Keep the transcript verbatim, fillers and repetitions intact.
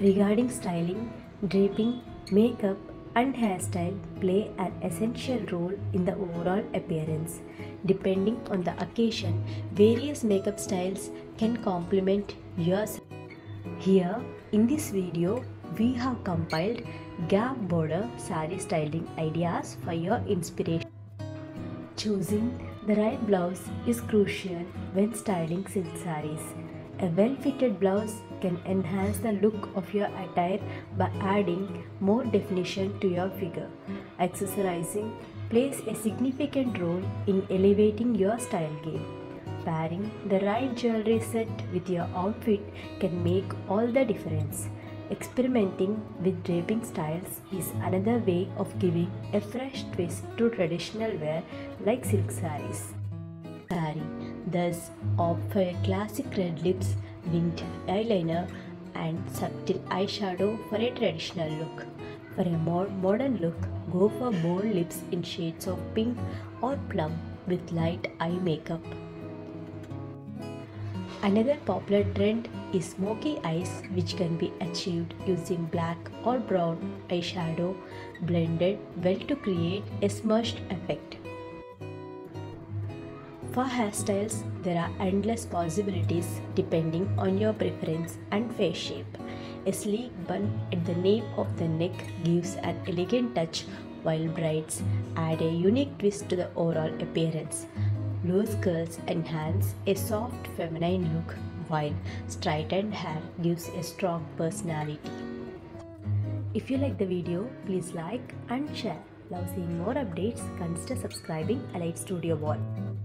Regarding styling, draping, makeup and hairstyle play an essential role in the overall appearance. Depending on the occasion, various makeup styles can complement yours. Here in this video, we have compiled Gap Border Saree styling ideas for your inspiration. Choosing the right blouse is crucial when styling silk sarees. A well-fitted blouse can enhance the look of your attire by adding more definition to your figure. Accessorizing plays a significant role in elevating your style game. Pairing the right jewelry set with your outfit can make all the difference. Experimenting with draping styles is another way of giving a fresh twist to traditional wear like silk sarees. Thus, opt for classic red lips, winged eyeliner and subtle eyeshadow for a traditional look. For a more modern look, go for bold lips in shades of pink or plum with light eye makeup. Another popular trend is smoky eyes, which can be achieved using black or brown eyeshadow blended well to create a smushed effect. For hairstyles, there are endless possibilities depending on your preference and face shape. A sleek bun at the nape of the neck gives an elegant touch, while braids add a unique twist to the overall appearance. Loose curls enhance a soft feminine look, while straightened hair gives a strong personality. If you like the video, please like and share. Love seeing more updates, consider subscribing Elite Studio Wall.